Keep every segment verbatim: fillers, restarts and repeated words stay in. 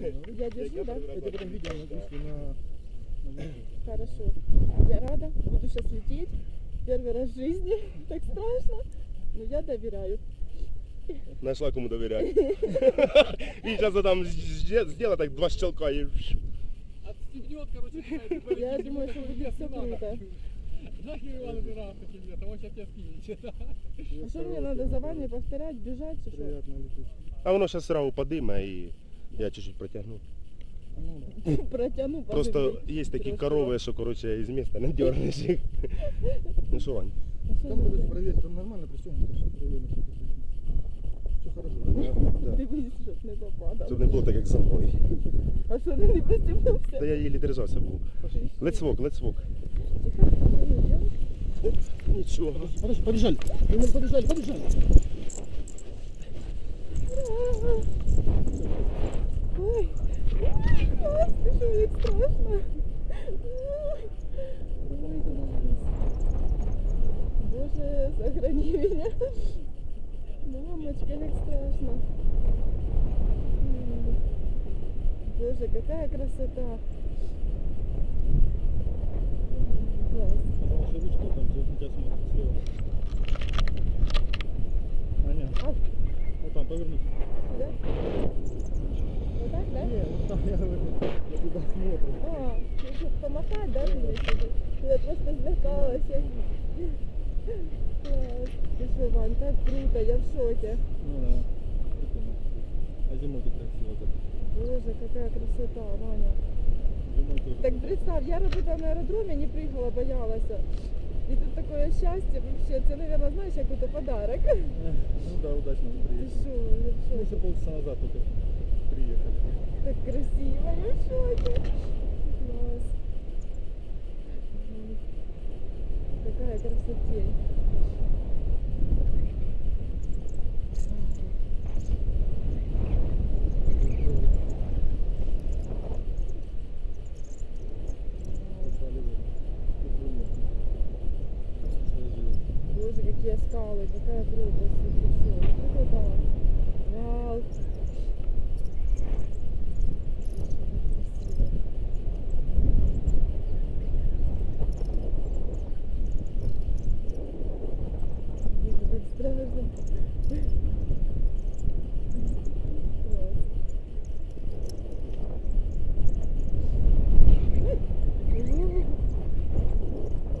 Я держу, да? Это потом видео нагрузки на... Хорошо. Я рада, буду сейчас лететь. Первый раз в жизни. Так страшно. Но я доверяю. Нашла кому доверять. И сейчас я там сделаю так два щелка и... Отстегнет, короче, какая-то... Я думаю, что будет все круто. Нахер Иван Дурав, тебе, того сейчас тебя скинете. А что мне надо за Ваней повторять, бежать, что? А оно сейчас сразу подыма, и я чуть-чуть протягну. Протяну, просто есть такие коровы, что, короче, из места не дернешь их. Ну что, Вань? Там надо проверить, там нормально пристегнуто. Все хорошо. Ты видишь, чтоб не попадал. Чтоб не было так, как со мной. А что ты не пристегнулся? Да я еле держался был. Let's walk, let's walk. Ничего. Побежали, побежали, побежали. Ой. Ой, мне страшно. Боже, сохрани меня. Мамочка, как страшно. Боже, какая красота. Класс. Аня, вот там повернись. Да? Вот так, да? Нет, вот там я говорю, я туда смотрю. А, чтобы помахать, да, ты мне сидишь? Я просто вздохалась. Класс. Ты что, Вань, так круто, я в шоке. Ну да. А зимой тут красиво так. Боже, какая красота, Ваня. Зимой тоже. Так представь, я работала на аэродроме, не прыгала, боялась. И тут такое счастье вообще. Ты, наверное, знаешь, какой-то подарок. Ну да, удачно мы приехали. Мы еще полчаса назад только приехали. Так красиво, я в шоке. Класс. Какая красотень. Скалы, какая круто, все, все, да. Вау. Как страшно.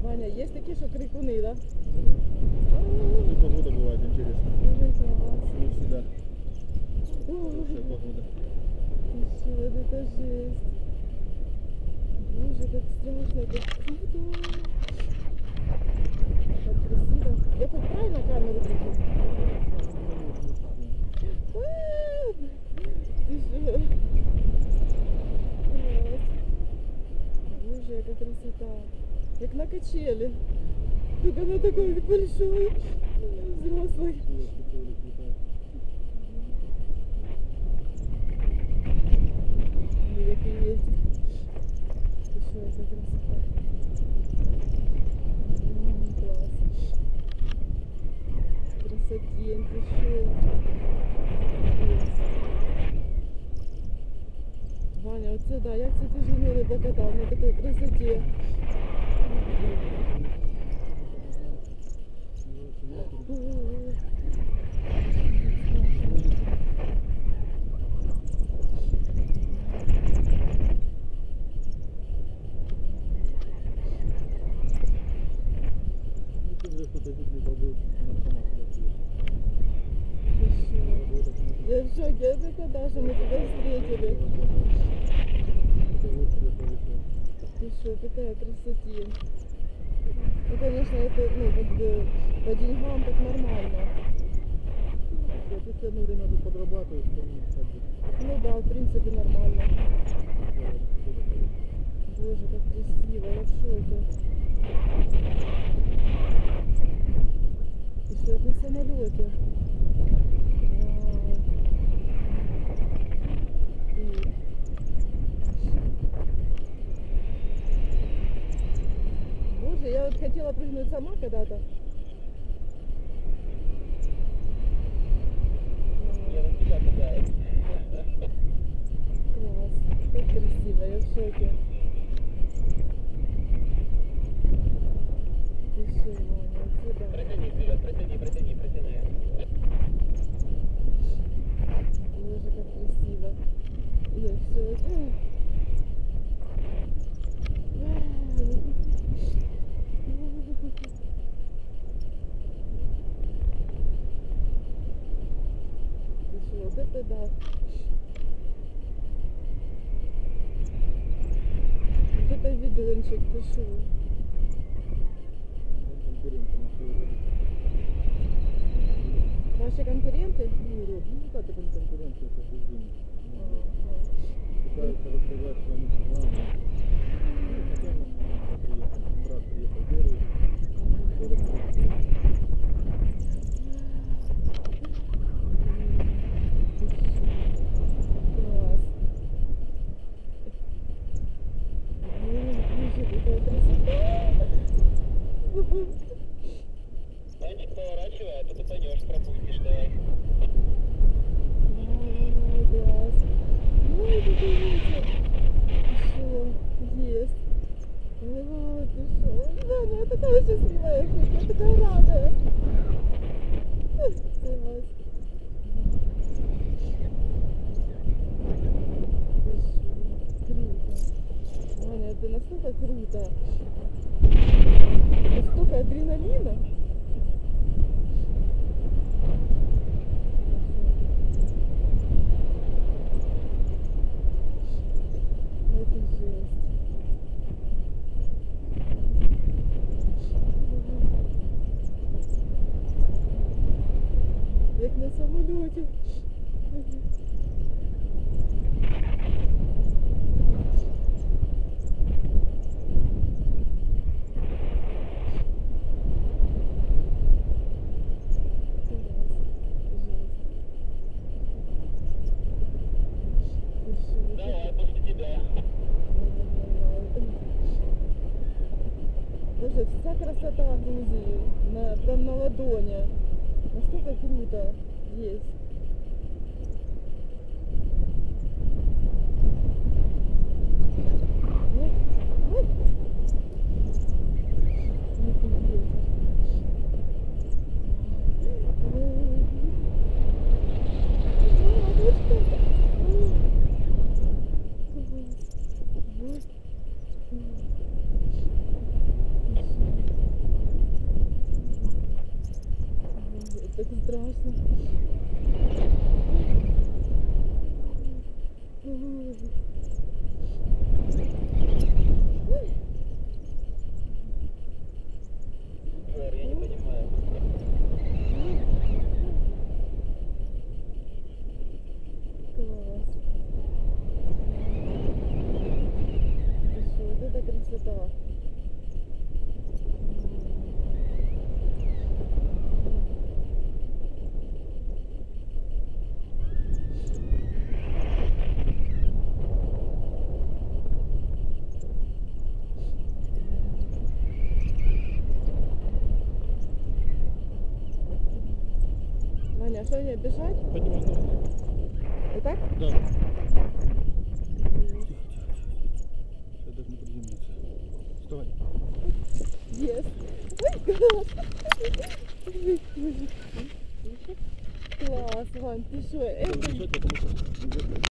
Ваня, есть такие, что крикуны, да? Погода бывает интересно. Не всегда. Хорошая погода. Ничего, это жесть. Боже, как страшно, как круто. Как красиво. Я хоть правильно камеру держу? Боже, как красота. Как на качели. Только она такой большой, взрослый. Ну, какие есть. Еще это красота. М-м, класс. Красотень, еще. Ваня, вот сюда. Я, кстати, жену рыбу катал на такой красоте. Я в шоке, я только Даша, мы тебя встретили. Ты что, какая красотень. Ну, конечно, это, ну, под, по деньгам так нормально. Если одно время тут подрабатываешь, то не так. Ну да, в принципе, нормально. Боже, как красиво, я в шоке. И что, это на самолете? Я вот хотела прыгнуть сама когда-то. Класс. соседи. Протяни вперед, протяни, протяни, протяни. Боже, как красиво. Я все это... Вот это да. Вот это видончик, пишу. Ваши конкуренты? Не, ну как это не конкуренты, это безумие. Пытаются рассказать, что они главные. Брат приехал первый. Поворачивай, а то ты пойдешь, пропустишь, давай. Ой, глаз. Ой, подивите. Все, есть. Ой, пришел. Ваня, я такая счастливая, я такая радая. Давай. Круто. Ваня, это настолько круто. Настолько адреналина. Самолете. Давай, после тебя. Боже, вся красота Грузии на, прям на ладони. Настолько круто. Есть. Вот, вот. Так страшно. Я не понимаю. Класс. Вот это красота. Ваня, а что мне бежать? Поднимай ногу. Вот так? Да. Тихо, тихо, тихо. Я даже не приземлиться. Вставай. Yes. Класс, Вань, ты что? Это...